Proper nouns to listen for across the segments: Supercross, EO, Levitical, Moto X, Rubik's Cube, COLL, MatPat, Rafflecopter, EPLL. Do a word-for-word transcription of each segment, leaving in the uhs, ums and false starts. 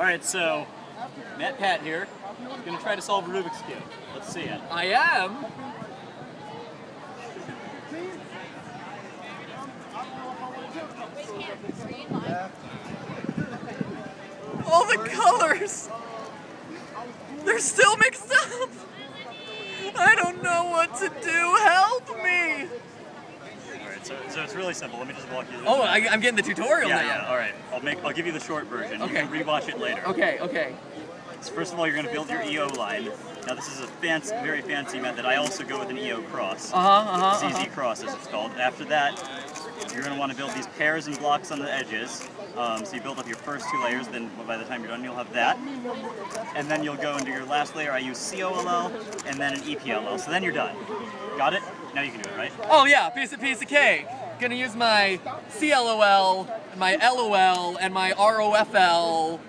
Alright, so MatPat here. I'm going to try to solve a Rubik's Cube. Let's see it. I am! All the colors! They're still mixed up! I don't know what to do! Help me! Alright, so, so it's really simple. Let me just walk you through. Oh, I, I'm getting the tutorial yeah, now. Yeah, yeah. Alright. I'll make. I'll give you the short version. Okay. You can rewatch it later. Okay, okay. So first of all, you're going to build your E O line. Now this is a fancy, very fancy method. I also go with an E O cross. Uh-huh, uh-huh, Z Z uh-huh. Cross, as it's called. After that, you're going to want to build these pairs and blocks on the edges. Um, so you build up your first two layers, then by the time you're done, you'll have that. And then you'll go into your last layer. I use C O L L and then an E P L L. So then you're done. Got it? Now you can do it, right? Oh yeah, piece of piece of cake. Gonna use my C L O L, my L O L, and my R O F L,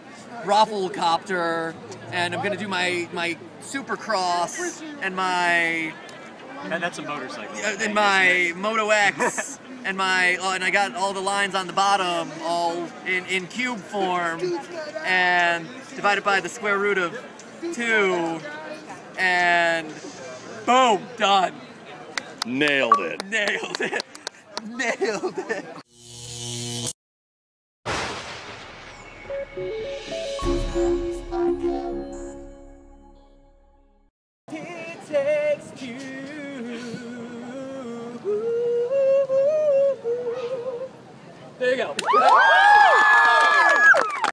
Rafflecopter, and I'm gonna do my my Supercross and my. And that's a motorcycle. And my Moto X. And my oh, and I got all the lines on the bottom, all in, in cube form, and divided by the square root of two, and boom, done. Nailed it. Nailed it. Nailed it. There you go.